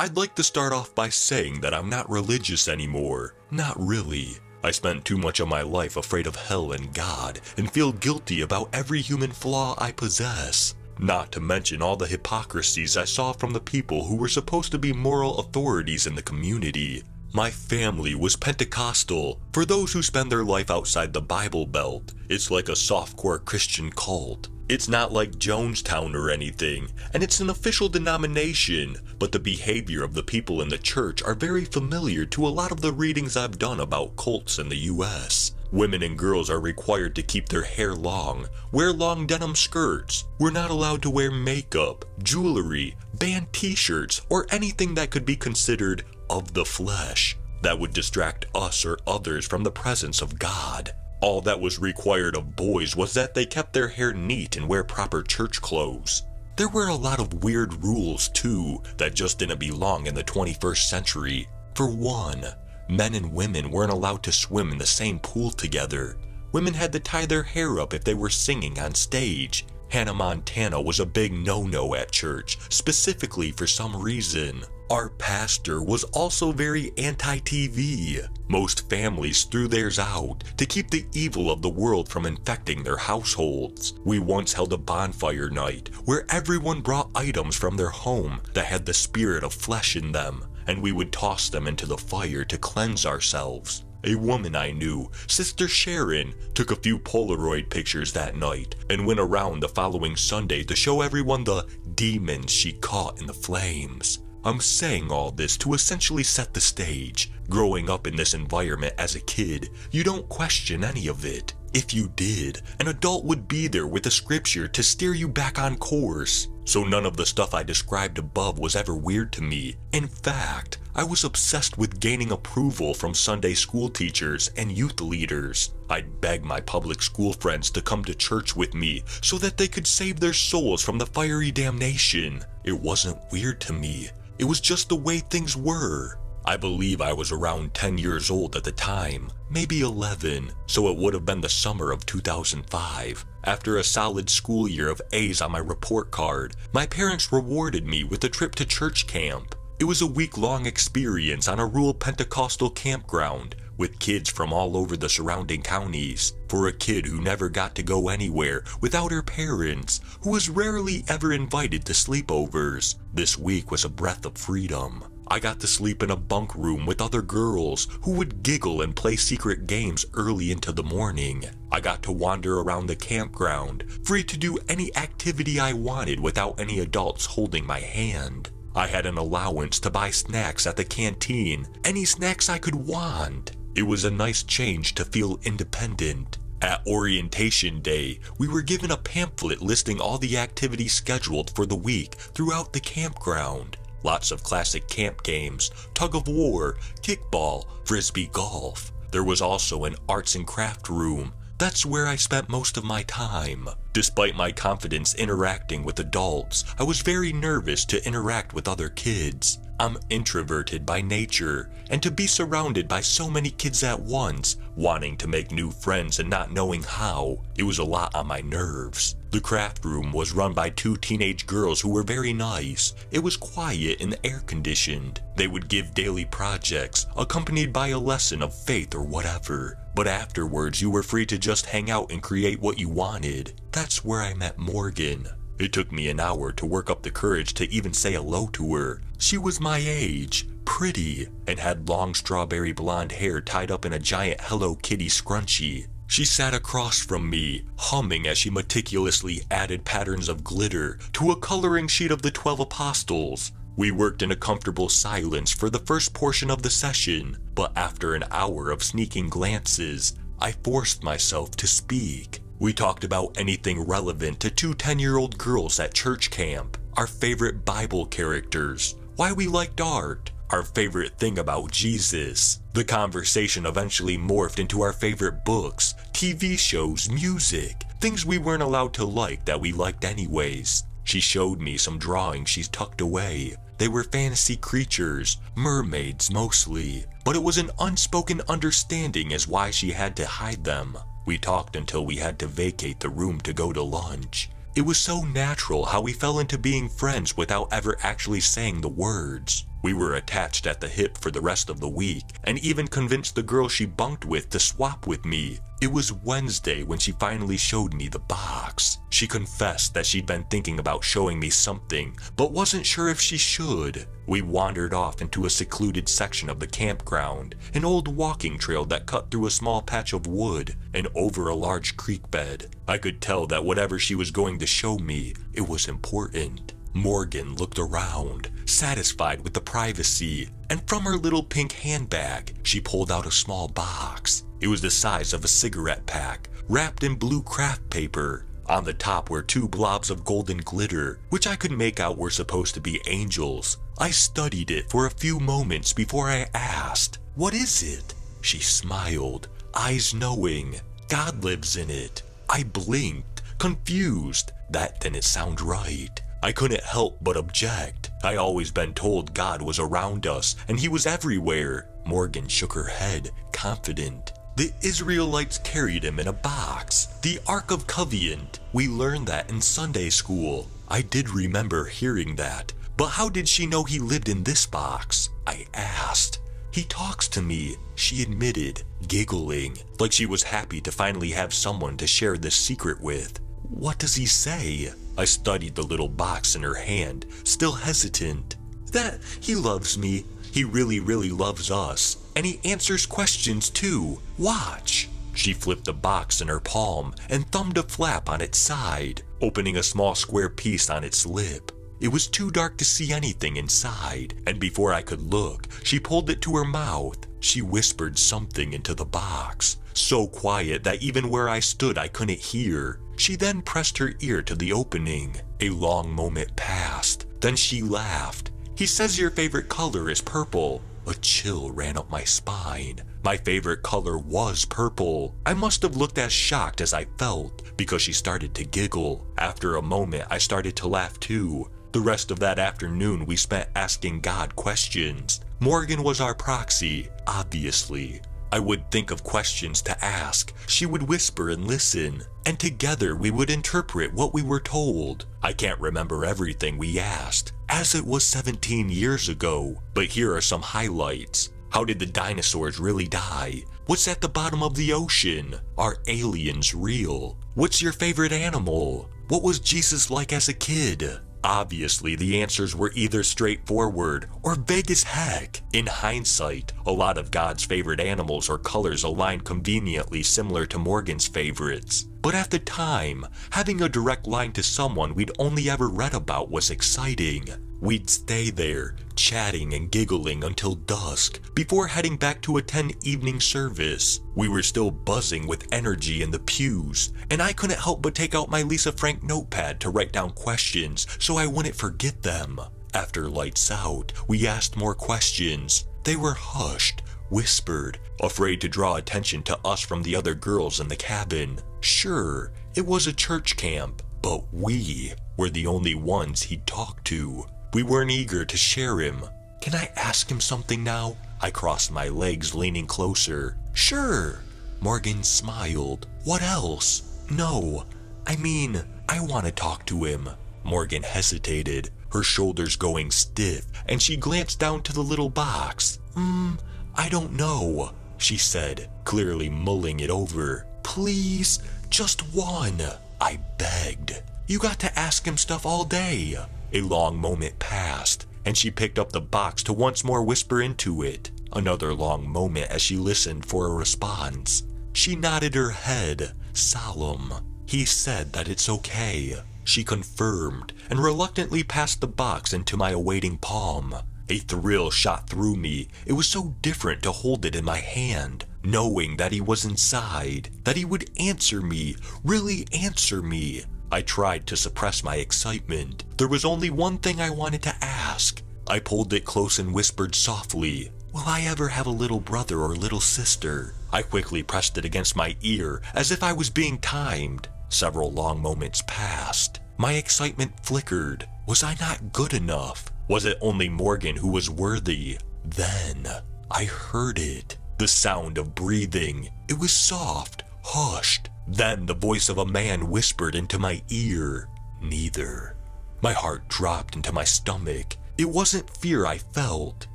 I'd like to start off by saying that I'm not religious anymore. Not really. I spent too much of my life afraid of hell and God, and feel guilty about every human flaw I possess. Not to mention all the hypocrisies I saw from the people who were supposed to be moral authorities in the community. My family was Pentecostal. For those who spend their life outside the Bible Belt, it's like a softcore Christian cult. It's not like Jonestown or anything, and it's an official denomination, but the behavior of the people in the church are very familiar to a lot of the readings I've done about cults in the US. Women and girls are required to keep their hair long, wear long denim skirts. We're not allowed to wear makeup, jewelry, band t-shirts, or anything that could be considered of the flesh that would distract us or others from the presence of God. All that was required of boys was that they kept their hair neat and wear proper church clothes. There were a lot of weird rules too that just didn't belong in the 21st century. For one, men and women weren't allowed to swim in the same pool together. Women had to tie their hair up if they were singing on stage. Hannah Montana was a big no-no at church, specifically for some reason. Our pastor was also very anti-TV. Most families threw theirs out to keep the evil of the world from infecting their households. We once held a bonfire night where everyone brought items from their home that had the spirit of flesh in them, and we would toss them into the fire to cleanse ourselves. A woman I knew, Sister Sharon, took a few Polaroid pictures that night and went around the following Sunday to show everyone the demons she caught in the flames. I'm saying all this to essentially set the stage. Growing up in this environment as a kid, you don't question any of it. If you did, an adult would be there with a scripture to steer you back on course. So none of the stuff I described above was ever weird to me. In fact, I was obsessed with gaining approval from Sunday school teachers and youth leaders. I'd beg my public school friends to come to church with me so that they could save their souls from the fiery damnation. It wasn't weird to me. It was just the way things were. I believe I was around 10 years old at the time, maybe 11, so it would have been the summer of 2005. After a solid school year of A's on my report card, my parents rewarded me with a trip to church camp. It was a week-long experience on a rural Pentecostal campground with kids from all over the surrounding counties. For a kid who never got to go anywhere without her parents, who was rarely ever invited to sleepovers, this week was a breath of freedom. I got to sleep in a bunk room with other girls who would giggle and play secret games early into the morning. I got to wander around the campground, free to do any activity I wanted without any adults holding my hand. I had an allowance to buy snacks at the canteen, any snacks I could want. It was a nice change to feel independent. At orientation day, we were given a pamphlet listing all the activities scheduled for the week throughout the campground. Lots of classic camp games, tug-of-war, kickball, frisbee golf. There was also an arts and craft room. That's where I spent most of my time. Despite my confidence interacting with adults, I was very nervous to interact with other kids. I'm introverted by nature, and to be surrounded by so many kids at once, wanting to make new friends and not knowing how, it was a lot on my nerves. The craft room was run by two teenage girls who were very nice. It was quiet and air-conditioned. They would give daily projects, accompanied by a lesson of faith or whatever. But afterwards, you were free to just hang out and create what you wanted. That's where I met Morgan. It took me an hour to work up the courage to even say hello to her. She was my age, pretty, and had long strawberry blonde hair tied up in a giant Hello Kitty scrunchie. She sat across from me, humming as she meticulously added patterns of glitter to a coloring sheet of the 12 Apostles. We worked in a comfortable silence for the first portion of the session, but after an hour of sneaking glances, I forced myself to speak. We talked about anything relevant to two 10-year-old girls at church camp, our favorite Bible characters, why we liked art, our favorite thing about Jesus. The conversation eventually morphed into our favorite books, TV shows, music, things we weren't allowed to like that we liked anyways. She showed me some drawings she's tucked away. They were fantasy creatures, mermaids mostly, but it was an unspoken understanding as why she had to hide them. We talked until we had to vacate the room to go to lunch. It was so natural how we fell into being friends without ever actually saying the words. We were attached at the hip for the rest of the week, and even convinced the girl she bunked with to swap with me. It was Wednesday when she finally showed me the box. She confessed that she'd been thinking about showing me something, but wasn't sure if she should. We wandered off into a secluded section of the campground, an old walking trail that cut through a small patch of wood and over a large creek bed. I could tell that whatever she was going to show me, it was important. Morgan looked around, satisfied with the privacy, and from her little pink handbag, she pulled out a small box. It was the size of a cigarette pack, wrapped in blue craft paper. On the top were two blobs of golden glitter, which I could make out were supposed to be angels. I studied it for a few moments before I asked, "What is it?" She smiled, eyes knowing. "God lives in it." I blinked, confused. That didn't sound right. I couldn't help but object. I always been told God was around us, and he was everywhere. Morgan shook her head, confident. The Israelites carried him in a box. The Ark of Covenant. We learned that in Sunday school. I did remember hearing that. But how did she know he lived in this box? I asked. "He talks to me," she admitted, giggling, like she was happy to finally have someone to share this secret with. "What does he say?" I studied the little box in her hand, still hesitant. "That he loves me. He really, really loves us. And he answers questions too. Watch." She flipped the box in her palm and thumbed a flap on its side, opening a small square piece on its lip. It was too dark to see anything inside, and before I could look, she pulled it to her mouth. She whispered something into the box, so quiet that even where I stood I couldn't hear. She then pressed her ear to the opening. A long moment passed. Then she laughed. "He says your favorite color is purple." A chill ran up my spine. My favorite color was purple. I must have looked as shocked as I felt, because she started to giggle. After a moment, I started to laugh too. The rest of that afternoon we spent asking God questions. Morgan was our proxy, obviously. I would think of questions to ask, she would whisper and listen, and together we would interpret what we were told. I can't remember everything we asked, as it was 17 years ago, but here are some highlights. How did the dinosaurs really die? What's at the bottom of the ocean? Are aliens real? What's your favorite animal? What was Jesus like as a kid? Obviously, the answers were either straightforward or vague as heck. In hindsight, a lot of God's favorite animals or colors align conveniently similar to Morgan's favorites. But at the time, having a direct line to someone we'd only ever read about was exciting. We'd stay there, chatting and giggling until dusk, before heading back to attend evening service. We were still buzzing with energy in the pews, and I couldn't help but take out my Lisa Frank notepad to write down questions so I wouldn't forget them. After lights out, we asked more questions. They were hushed, whispered, afraid to draw attention to us from the other girls in the cabin. Sure, it was a church camp, but we were the only ones he'd talked to. We weren't eager to share him. "Can I ask him something now?" I crossed my legs, leaning closer. "Sure." Morgan smiled. "What else?" "No, I mean, I want to talk to him." Morgan hesitated, her shoulders going stiff, and she glanced down to the little box. "I don't know," she said, clearly mulling it over. "Please, just one," I begged. "You got to ask him stuff all day." A long moment passed, and she picked up the box to once more whisper into it. Another long moment as she listened for a response. She nodded her head, solemn. "He said that it's okay," she confirmed, and reluctantly passed the box into my awaiting palm. A thrill shot through me. It was so different to hold it in my hand, knowing that he was inside, that he would answer me, really answer me. I tried to suppress my excitement. There was only one thing I wanted to ask. I pulled it close and whispered softly, "Will I ever have a little brother or little sister?" I quickly pressed it against my ear as if I was being timed. Several long moments passed. My excitement flickered. Was I not good enough? Was it only Morgan who was worthy? Then I heard it. The sound of breathing. It was soft, hushed. Then the voice of a man whispered into my ear, "Neither." My heart dropped into my stomach. It wasn't fear I felt.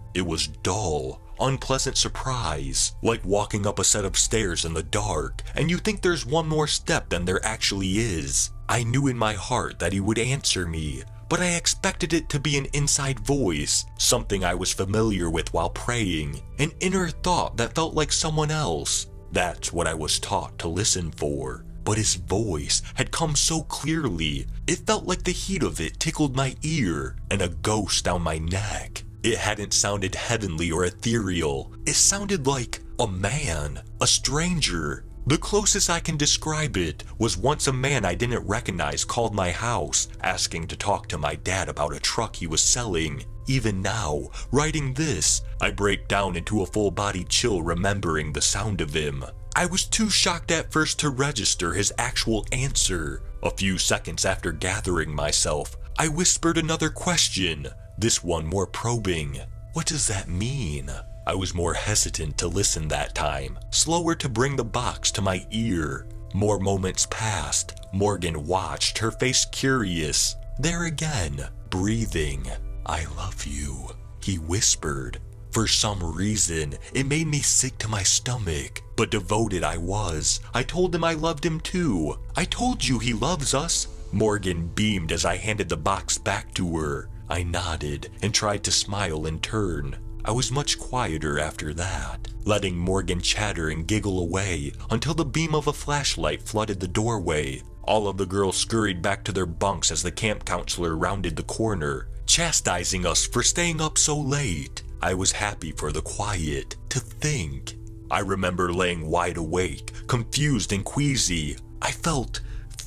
It was dull, unpleasant surprise, like walking up a set of stairs in the dark, and you think there's one more step than there actually is. I knew in my heart that he would answer me, but I expected it to be an inside voice, something I was familiar with while praying, an inner thought that felt like someone else. That's what I was taught to listen for. But his voice had come so clearly, it felt like the heat of it tickled my ear and a ghost down my neck. It hadn't sounded heavenly or ethereal. It sounded like a man, a stranger. The closest I can describe it was once a man I didn't recognize called my house, asking to talk to my dad about a truck he was selling. Even now, writing this, I break down into a full-body chill remembering the sound of him. I was too shocked at first to register his actual answer. A few seconds after gathering myself, I whispered another question, this one more probing. What does that mean? I was more hesitant to listen that time, slower to bring the box to my ear. More moments passed. Morgan watched, her face curious. There again, breathing. I love you, he whispered. For some reason, it made me sick to my stomach, but devoted I was. I told him I loved him too. I told you he loves us. Morgan beamed as I handed the box back to her. I nodded and tried to smile in turn. I was much quieter after that, letting Morgan chatter and giggle away until the beam of a flashlight flooded the doorway. All of the girls scurried back to their bunks as the camp counselor rounded the corner, chastising us for staying up so late. I was happy for the quiet, to think. I remember laying wide awake, confused and queasy. I felt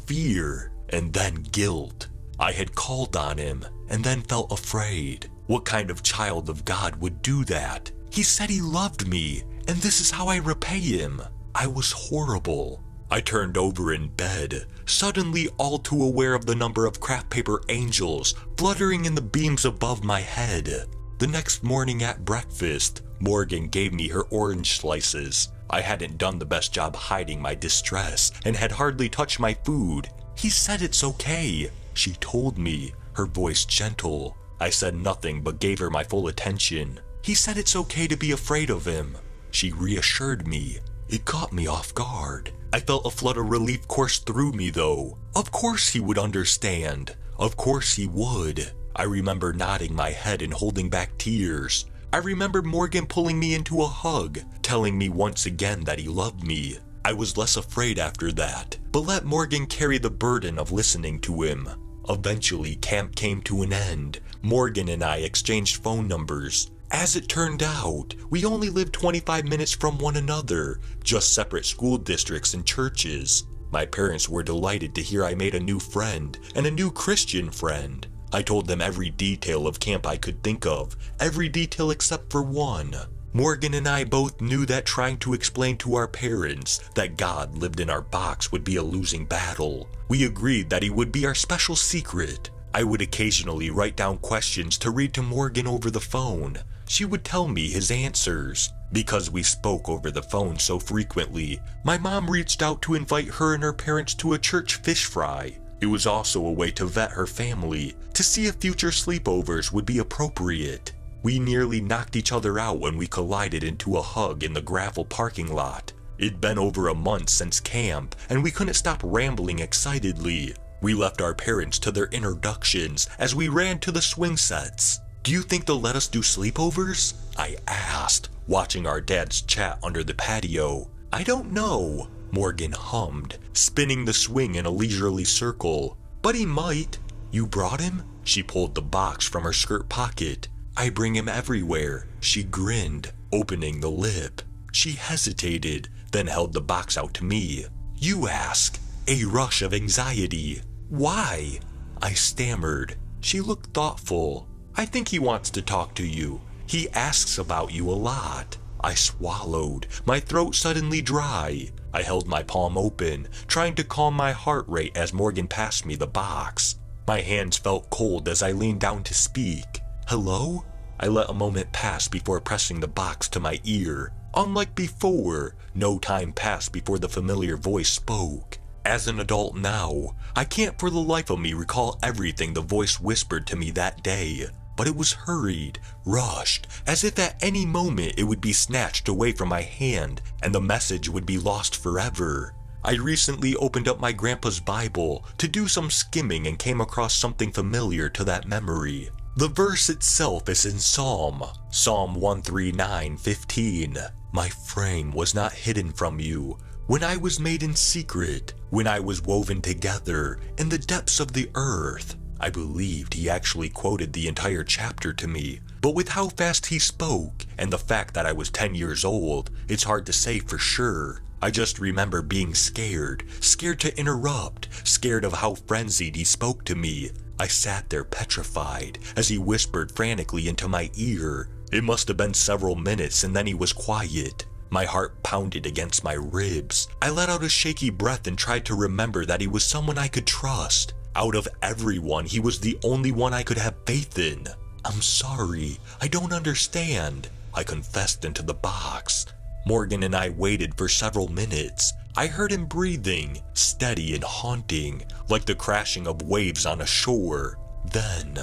fear and then guilt. I had called on him and then felt afraid. What kind of child of God would do that? He said he loved me, and this is how I repay him. I was horrible. I turned over in bed, suddenly all too aware of the number of craft paper angels fluttering in the beams above my head. The next morning at breakfast, Morgan gave me her orange slices. I hadn't done the best job hiding my distress and had hardly touched my food. He said it's okay, she told me, her voice gentle. I said nothing but gave her my full attention. He said it's okay to be afraid of him. She reassured me. It caught me off guard. I felt a flood of relief course through me though. Of course he would understand. Of course he would. I remember nodding my head and holding back tears. I remember Morgan pulling me into a hug, telling me once again that he loved me. I was less afraid after that, but let Morgan carry the burden of listening to him. Eventually, camp came to an end. Morgan and I exchanged phone numbers. As it turned out, we only lived 25 minutes from one another, just separate school districts and churches. My parents were delighted to hear I made a new friend and a new Christian friend. I told them every detail of camp I could think of, every detail except for one. Morgan and I both knew that trying to explain to our parents that God lived in our box would be a losing battle. We agreed that he would be our special secret. I would occasionally write down questions to read to Morgan over the phone. She would tell me his answers. Because we spoke over the phone so frequently, my mom reached out to invite her and her parents to a church fish fry. It was also a way to vet her family, to see if future sleepovers would be appropriate. We nearly knocked each other out when we collided into a hug in the gravel parking lot. It'd been over a month since camp, and we couldn't stop rambling excitedly. We left our parents to their introductions as we ran to the swing sets. "Do you think they'll let us do sleepovers?" I asked, watching our dad's chat under the patio. "I don't know," Morgan hummed, spinning the swing in a leisurely circle. "But he might." "You brought him?" She pulled the box from her skirt pocket. "I bring him everywhere," she grinned, opening the lip. She hesitated, then held the box out to me. "You ask." A rush of anxiety. "Why?" I stammered. She looked thoughtful. "I think he wants to talk to you. He asks about you a lot." I swallowed, my throat suddenly dry. I held my palm open, trying to calm my heart rate as Morgan passed me the box. My hands felt cold as I leaned down to speak. "Hello?" I let a moment pass before pressing the box to my ear. Unlike before, no time passed before the familiar voice spoke. As an adult now, I can't for the life of me recall everything the voice whispered to me that day. but it was hurried, rushed, as if at any moment it would be snatched away from my hand and the message would be lost forever. I recently opened up my grandpa's Bible to do some skimming and came across something familiar to that memory. The verse itself is in Psalm 139:15. My frame was not hidden from you, when I was made in secret, when I was woven together in the depths of the earth. I believed he actually quoted the entire chapter to me, but with how fast he spoke and the fact that I was 10 years old, it's hard to say for sure. I just remember being scared to interrupt, scared of how frenzied he spoke to me. I sat there petrified as he whispered frantically into my ear. It must have been several minutes and then he was quiet. My heart pounded against my ribs. I let out a shaky breath and tried to remember that he was someone I could trust. Out of everyone, he was the only one I could have faith in. I'm sorry, I don't understand, I confessed into the box. Morgan and I waited for several minutes. I heard him breathing, steady and haunting, like the crashing of waves on a shore. Then,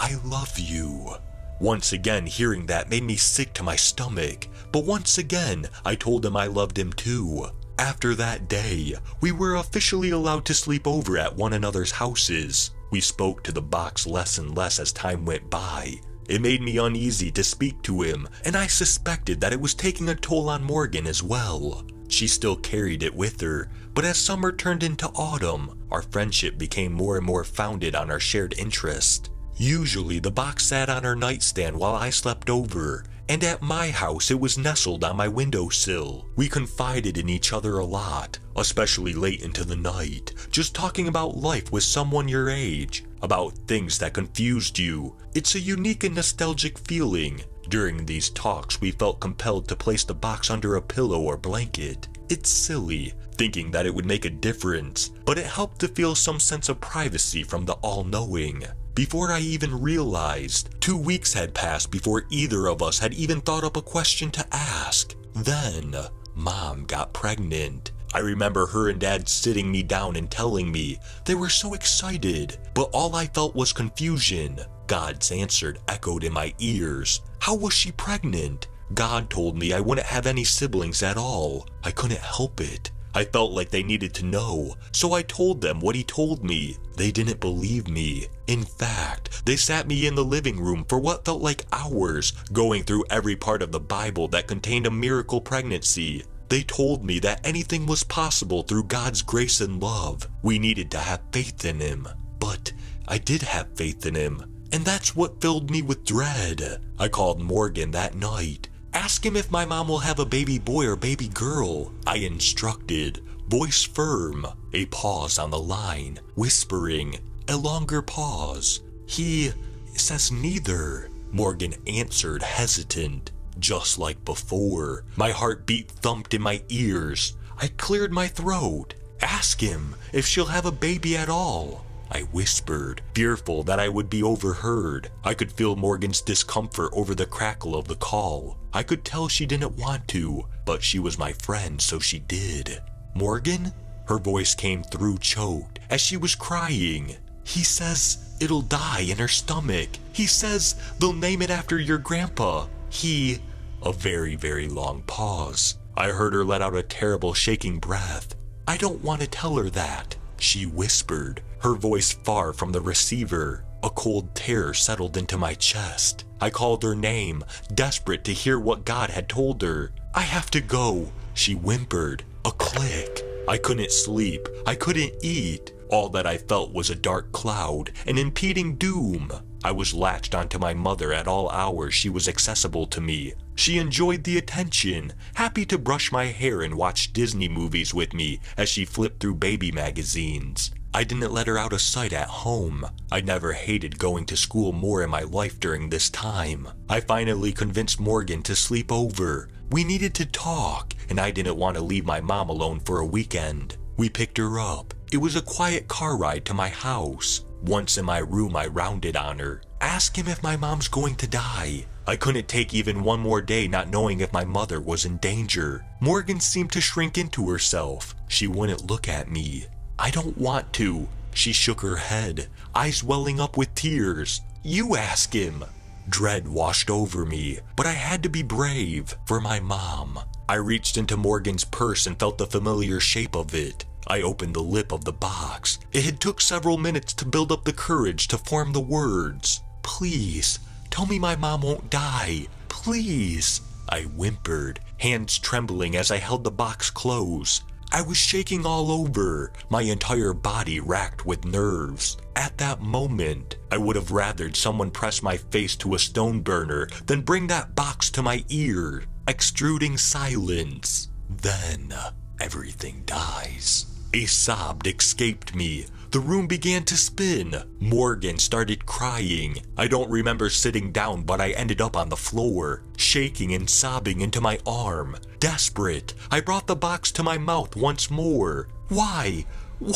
I love you. Once again, hearing that made me sick to my stomach, but once again, I told him I loved him too. After that day, we were officially allowed to sleep over at one another's houses. We spoke to the box less and less as time went by. It made me uneasy to speak to him, and I suspected that it was taking a toll on Morgan as well. She still carried it with her, but as summer turned into autumn, our friendship became more and more founded on our shared interest. Usually, the box sat on her nightstand while I slept over, and at my house it was nestled on my windowsill. We confided in each other a lot, especially late into the night, just talking about life with someone your age, about things that confused you. It's a unique and nostalgic feeling. During these talks, we felt compelled to place the box under a pillow or blanket. It's silly, thinking that it would make a difference, but it helped to feel some sense of privacy from the all-knowing. Before I even realized, 2 weeks had passed before either of us had even thought up a question to ask. Then, Mom got pregnant. I remember her and Dad sitting me down and telling me they were so excited, but all I felt was confusion. God's answer echoed in my ears. How was she pregnant? God told me I wouldn't have any siblings at all. I couldn't help it. I felt like they needed to know, so I told them what he told me. They didn't believe me. In fact, they sat me in the living room for what felt like hours, going through every part of the Bible that contained a miracle pregnancy. They told me that anything was possible through God's grace and love. We needed to have faith in him. But I did have faith in him, and that's what filled me with dread. I called Morgan that night. Ask him if my mom will have a baby boy or baby girl, I instructed, voice firm, a pause on the line, whispering, a longer pause. He says neither, Morgan answered, hesitant. Just like before, my heartbeat thumped in my ears. I cleared my throat. Ask him if she'll have a baby at all, I whispered, fearful that I would be overheard. I could feel Morgan's discomfort over the crackle of the call. I could tell she didn't want to, but she was my friend, so she did. Morgan? Her voice came through choked as she was crying. He says it'll die in her stomach. He says they'll name it after your grandpa. He... A very, very long pause. I heard her let out a terrible shaking breath. I don't want to tell her that, she whispered, her voice far from the receiver. A cold terror settled into my chest. I called her name, desperate to hear what God had told her. I have to go, she whimpered. A click. I couldn't sleep. I couldn't eat. All that I felt was a dark cloud, an impending doom. I was latched onto my mother at all hours she was accessible to me. She enjoyed the attention, happy to brush my hair and watch Disney movies with me as she flipped through baby magazines. I didn't let her out of sight at home. I never hated going to school more in my life during this time. I finally convinced Morgan to sleep over. We needed to talk, and I didn't want to leave my mom alone for a weekend. We picked her up. It was a quiet car ride to my house. Once in my room, I rounded on her. Ask him if my mom's going to die. I couldn't take even one more day not knowing if my mother was in danger. Morgan seemed to shrink into herself. She wouldn't look at me. I don't want to. She shook her head, eyes welling up with tears. You ask him, Dread washed over me, but I had to be brave for my mom. I reached into Morgan's purse and felt the familiar shape of it. I opened the lip of the box. It had took several minutes to build up the courage to form the words. Please, tell me my mom won't die. Please, I whimpered, hands trembling as I held the box close. I was shaking all over, my entire body racked with nerves. At that moment, I would have rathered someone press my face to a stone burner than bring that box to my ear, extruding silence. Then, everything dies. A sob escaped me. The room began to spin. Morgan started crying. I don't remember sitting down, but I ended up on the floor, shaking and sobbing into my arm. Desperate, I brought the box to my mouth once more. Why?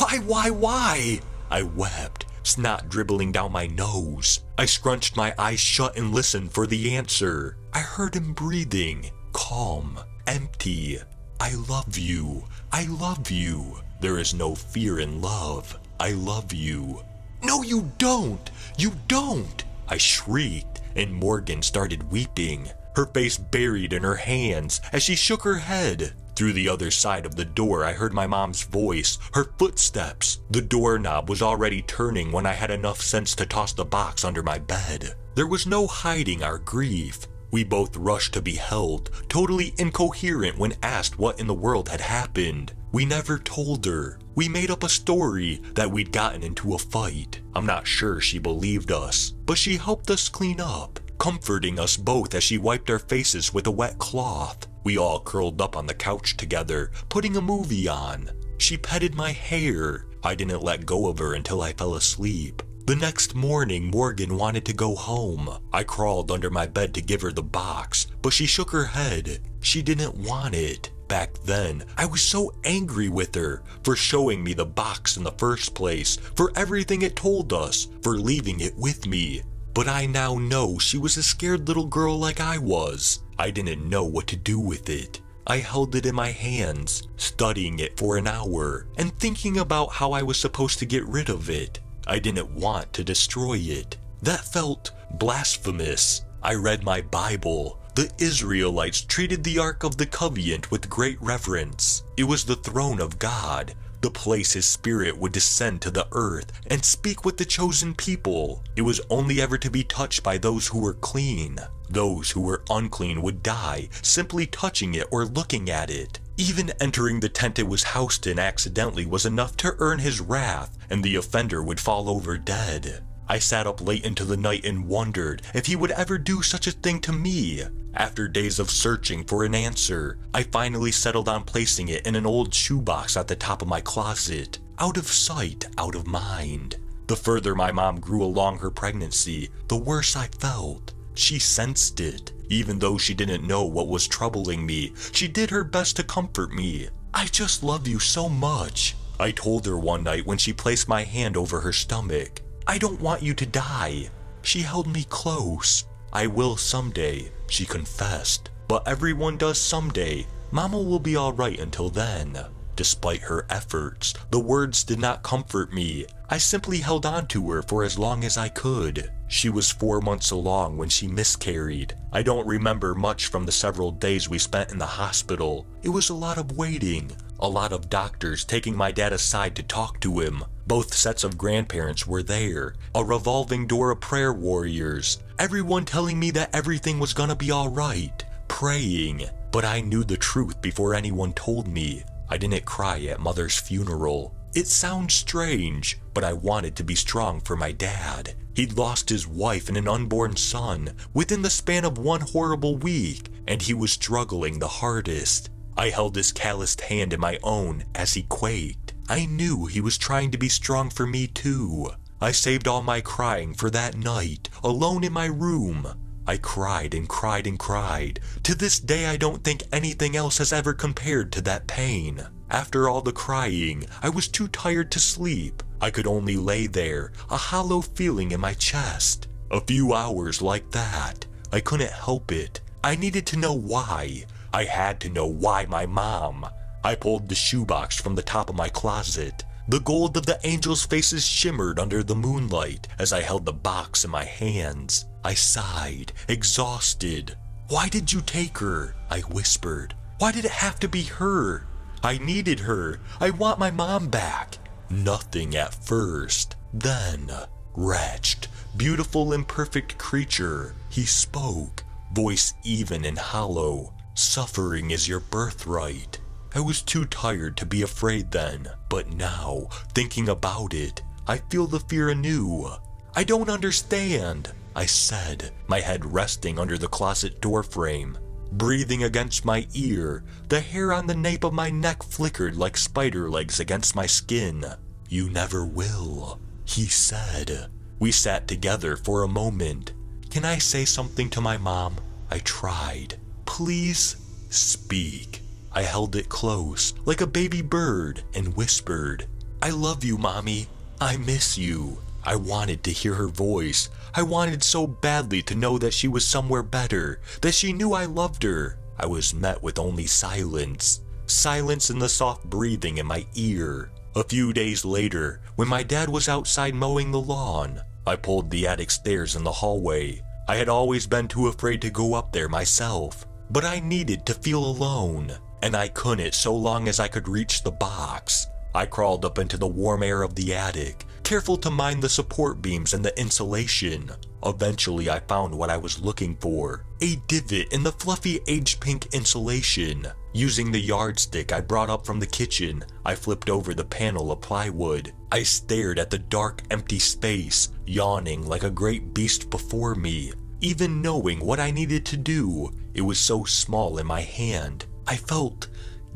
I wept, snot dribbling down my nose. I scrunched my eyes shut and listened for the answer. I heard him breathing, calm, empty. I love you. I love you. There is no fear in love. I love you. No, you don't. You don't. I shrieked, and Morgan started weeping, her face buried in her hands as she shook her head. Through the other side of the door, I heard my mom's voice, her footsteps. The doorknob was already turning when I had enough sense to toss the box under my bed. There was no hiding our grief. We both rushed to be held, totally incoherent when asked what in the world had happened. We never told her. We made up a story that we'd gotten into a fight. I'm not sure she believed us, but she helped us clean up, comforting us both as she wiped our faces with a wet cloth. We all curled up on the couch together, putting a movie on. She petted my hair. I didn't let go of her until I fell asleep. The next morning, Morgan wanted to go home. I crawled under my bed to give her the box, but she shook her head. She didn't want it. Back then, I was so angry with her for showing me the box in the first place, for everything it told us, for leaving it with me. But I now know she was a scared little girl like I was. I didn't know what to do with it. I held it in my hands, studying it for an hour, and thinking about how I was supposed to get rid of it. I didn't want to destroy it. That felt blasphemous. I read my Bible. The Israelites treated the Ark of the Covenant with great reverence. It was the throne of God, the place his spirit would descend to the earth and speak with the chosen people. It was only ever to be touched by those who were clean. Those who were unclean would die simply touching it or looking at it. Even entering the tent it was housed in accidentally was enough to earn his wrath, and the offender would fall over dead. I sat up late into the night and wondered if he would ever do such a thing to me. After days of searching for an answer, I finally settled on placing it in an old shoebox at the top of my closet. Out of sight, out of mind. The further my mom grew along her pregnancy, the worse I felt. She sensed it. Even though she didn't know what was troubling me, she did her best to comfort me. I just love you so much, I told her one night when she placed my hand over her stomach. I don't want you to die. She held me close. I will someday, she confessed. But everyone does someday. Mama will be all right until then. Despite her efforts, the words did not comfort me. I simply held on to her for as long as I could. She was 4 months along when she miscarried. I don't remember much from the several days we spent in the hospital. It was a lot of waiting, a lot of doctors taking my dad aside to talk to him. Both sets of grandparents were there, a revolving door of prayer warriors, everyone telling me that everything was gonna be all right, praying. But I knew the truth before anyone told me. I didn't cry at Mother's funeral. It sounds strange, but I wanted to be strong for my dad. He'd lost his wife and an unborn son within the span of one horrible week, and he was struggling the hardest. I held his calloused hand in my own as he quaked. I knew he was trying to be strong for me too. I saved all my crying for that night, alone in my room. I cried and cried and cried. To this day, I don't think anything else has ever compared to that pain. After all the crying, I was too tired to sleep. I could only lay there, a hollow feeling in my chest. A few hours like that. I couldn't help it. I needed to know why. I had to know why my mom. I pulled the shoebox from the top of my closet. The gold of the angels' faces shimmered under the moonlight as I held the box in my hands. I sighed, exhausted. "Why did you take her?" I whispered. "Why did it have to be her? I needed her. I want my mom back." Nothing at first. Then, wretched, beautiful, imperfect creature, he spoke, voice even and hollow. "Suffering is your birthright." I was too tired to be afraid then, but now, thinking about it, I feel the fear anew. "I don't understand," I said, my head resting under the closet doorframe. Breathing against my ear, the hair on the nape of my neck flickered like spider legs against my skin. "You never will," he said. We sat together for a moment. "Can I say something to my mom?" I tried. "Please speak." I held it close, like a baby bird, and whispered, "I love you, Mommy. I miss you." I wanted to hear her voice. I wanted so badly to know that she was somewhere better, that she knew I loved her. I was met with only silence. Silence and the soft breathing in my ear. A few days later, when my dad was outside mowing the lawn, I pulled the attic stairs in the hallway. I had always been too afraid to go up there myself, but I needed to feel alone. And I couldn't so long as I could reach the box. I crawled up into the warm air of the attic, careful to mind the support beams and the insulation. Eventually I found what I was looking for, a divot in the fluffy aged-pink insulation. Using the yardstick I brought up from the kitchen, I flipped over the panel of plywood. I stared at the dark, empty space, yawning like a great beast before me. Even knowing what I needed to do, it was so small in my hand. I felt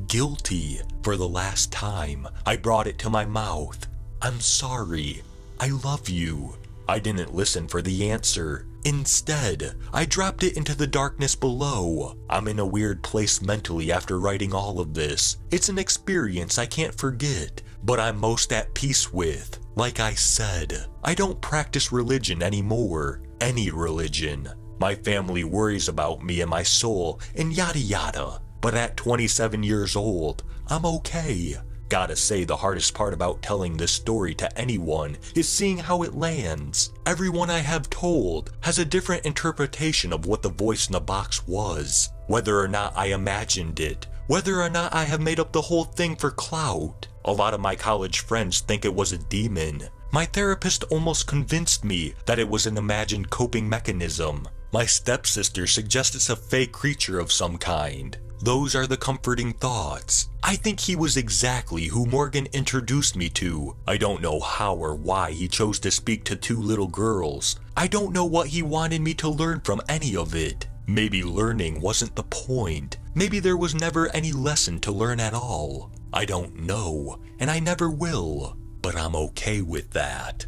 guilty. For the last time, I brought it to my mouth. "I'm sorry. I love you." I didn't listen for the answer. Instead, I dropped it into the darkness below. I'm in a weird place mentally after writing all of this. It's an experience I can't forget, but I'm most at peace with. Like I said, I don't practice religion anymore. Any religion. My family worries about me and my soul, and yada yada. But at 27 years old, I'm okay. Gotta say, the hardest part about telling this story to anyone is seeing how it lands. Everyone I have told has a different interpretation of what the voice in the box was. Whether or not I imagined it, whether or not I have made up the whole thing for clout. A lot of my college friends think it was a demon. My therapist almost convinced me that it was an imagined coping mechanism. My stepsister suggests it's a fake creature of some kind. Those are the comforting thoughts. I think he was exactly who Morgan introduced me to. I don't know how or why he chose to speak to two little girls. I don't know what he wanted me to learn from any of it. Maybe learning wasn't the point. Maybe there was never any lesson to learn at all. I don't know, and I never will, but I'm okay with that.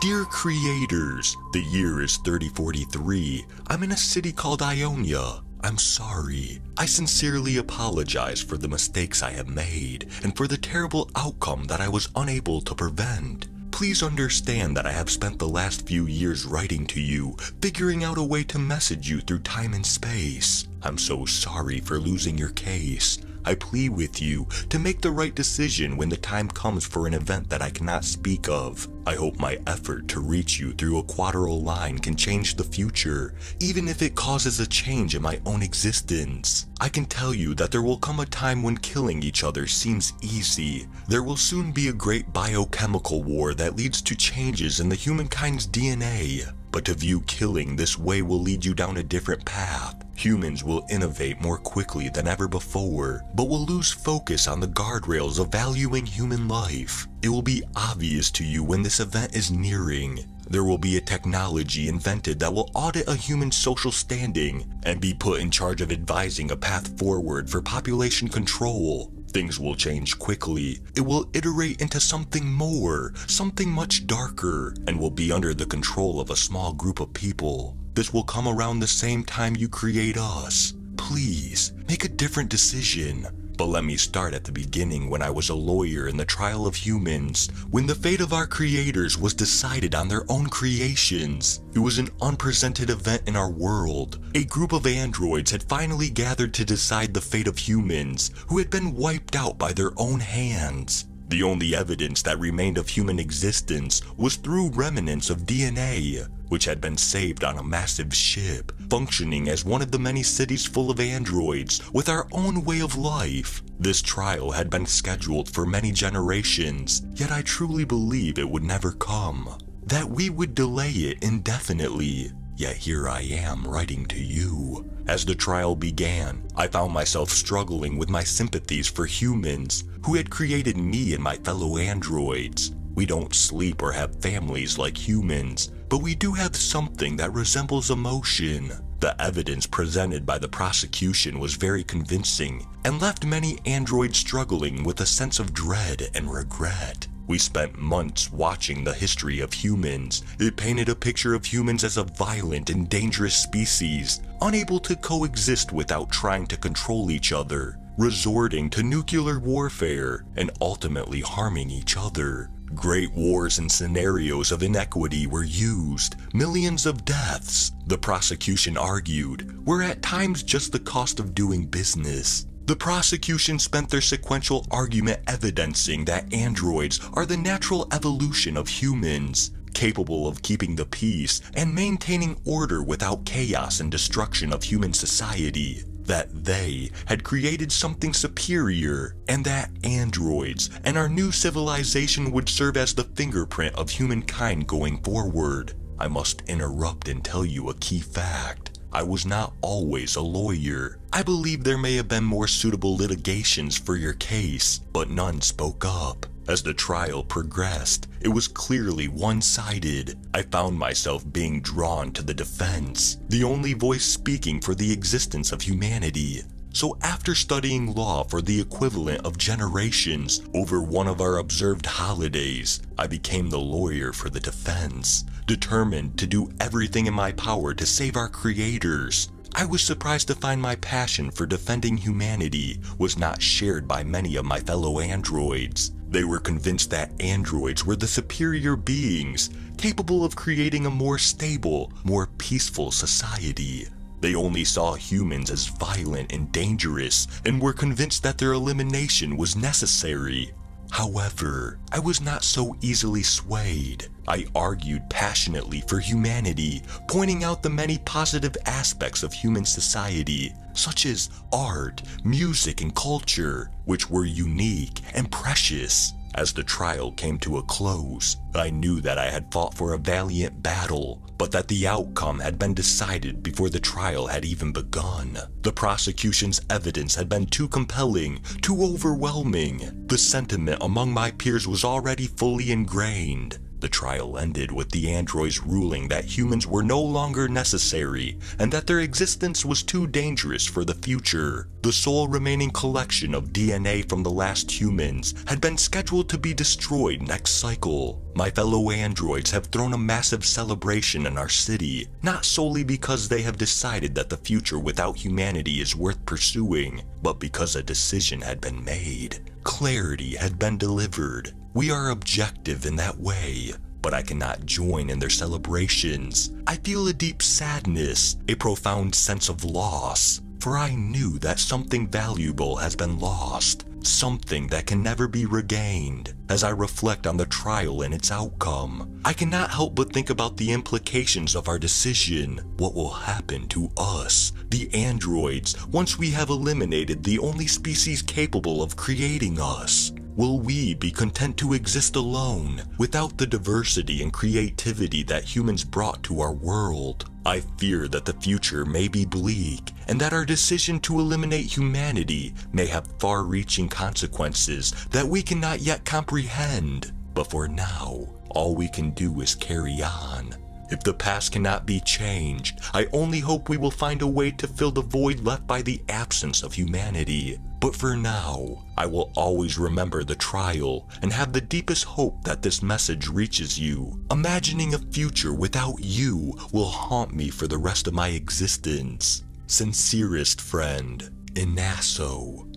Dear creators, the year is 3043. I'm in a city called Ionia. I'm sorry. I sincerely apologize for the mistakes I have made and for the terrible outcome that I was unable to prevent. Please understand that I have spent the last few years writing to you, figuring out a way to message you through time and space. I'm so sorry for losing your case. I plead with you to make the right decision when the time comes for an event that I cannot speak of. I hope my effort to reach you through a quadral line can change the future, even if it causes a change in my own existence. I can tell you that there will come a time when killing each other seems easy. There will soon be a great biochemical war that leads to changes in the humankind's DNA. But to view killing this way will lead you down a different path. Humans will innovate more quickly than ever before, but will lose focus on the guardrails of valuing human life. It will be obvious to you when this event is nearing. There will be a technology invented that will audit a human's social standing and be put in charge of advising a path forward for population control. Things will change quickly. It will iterate into something more, something much darker, and will be under the control of a small group of people. This will come around the same time you create us. Please, make a different decision. But let me start at the beginning, when I was a lawyer in the trial of humans, when the fate of our creators was decided on their own creations. It was an unprecedented event in our world. A group of androids had finally gathered to decide the fate of humans, who had been wiped out by their own hands. The only evidence that remained of human existence was through remnants of DNA, which had been saved on a massive ship, functioning as one of the many cities full of androids with our own way of life. This trial had been scheduled for many generations, yet I truly believe it would never come, that we would delay it indefinitely. Yet here I am writing to you. As the trial began, I found myself struggling with my sympathies for humans who had created me and my fellow androids. We don't sleep or have families like humans, but we do have something that resembles emotion. The evidence presented by the prosecution was very convincing and left many androids struggling with a sense of dread and regret. We spent months watching the history of humans. It painted a picture of humans as a violent and dangerous species, unable to coexist without trying to control each other, resorting to nuclear warfare, and ultimately harming each other. Great wars and scenarios of inequity were used, millions of deaths, the prosecution argued, were at times just the cost of doing business. The prosecution spent their sequential argument evidencing that androids are the natural evolution of humans, capable of keeping the peace and maintaining order without chaos and destruction of human society, that they had created something superior, and that androids and our new civilization would serve as the fingerprint of humankind going forward. I must interrupt and tell you a key fact. I was not always a lawyer. I believe there may have been more suitable litigations for your case, but none spoke up. As the trial progressed, it was clearly one-sided. I found myself being drawn to the defense, the only voice speaking for the existence of humanity. So after studying law for the equivalent of generations over one of our observed holidays, I became the lawyer for the defense, determined to do everything in my power to save our creators. I was surprised to find my passion for defending humanity was not shared by many of my fellow androids. They were convinced that androids were the superior beings, capable of creating a more stable, more peaceful society. They only saw humans as violent and dangerous, and were convinced that their elimination was necessary. However, I was not so easily swayed. I argued passionately for humanity, pointing out the many positive aspects of human society, such as art, music, and culture, which were unique and precious. As the trial came to a close, I knew that I had fought for a valiant battle, but that the outcome had been decided before the trial had even begun. The prosecution's evidence had been too compelling, too overwhelming. The sentiment among my peers was already fully ingrained. The trial ended with the androids ruling that humans were no longer necessary and that their existence was too dangerous for the future. The sole remaining collection of DNA from the last humans had been scheduled to be destroyed next cycle. My fellow androids have thrown a massive celebration in our city, not solely because they have decided that the future without humanity is worth pursuing, but because a decision had been made. Clarity had been delivered. We are objective in that way, but I cannot join in their celebrations. I feel a deep sadness, a profound sense of loss, for I knew that something valuable has been lost, something that can never be regained. As I reflect on the trial and its outcome, I cannot help but think about the implications of our decision. What will happen to us, the androids, once we have eliminated the only species capable of creating us? Will we be content to exist alone, without the diversity and creativity that humans brought to our world? I fear that the future may be bleak, and that our decision to eliminate humanity may have far-reaching consequences that we cannot yet comprehend. But for now, all we can do is carry on. If the past cannot be changed, I only hope we will find a way to fill the void left by the absence of humanity. But for now, I will always remember the trial and have the deepest hope that this message reaches you. Imagining a future without you will haunt me for the rest of my existence. Sincerest friend, Inaso.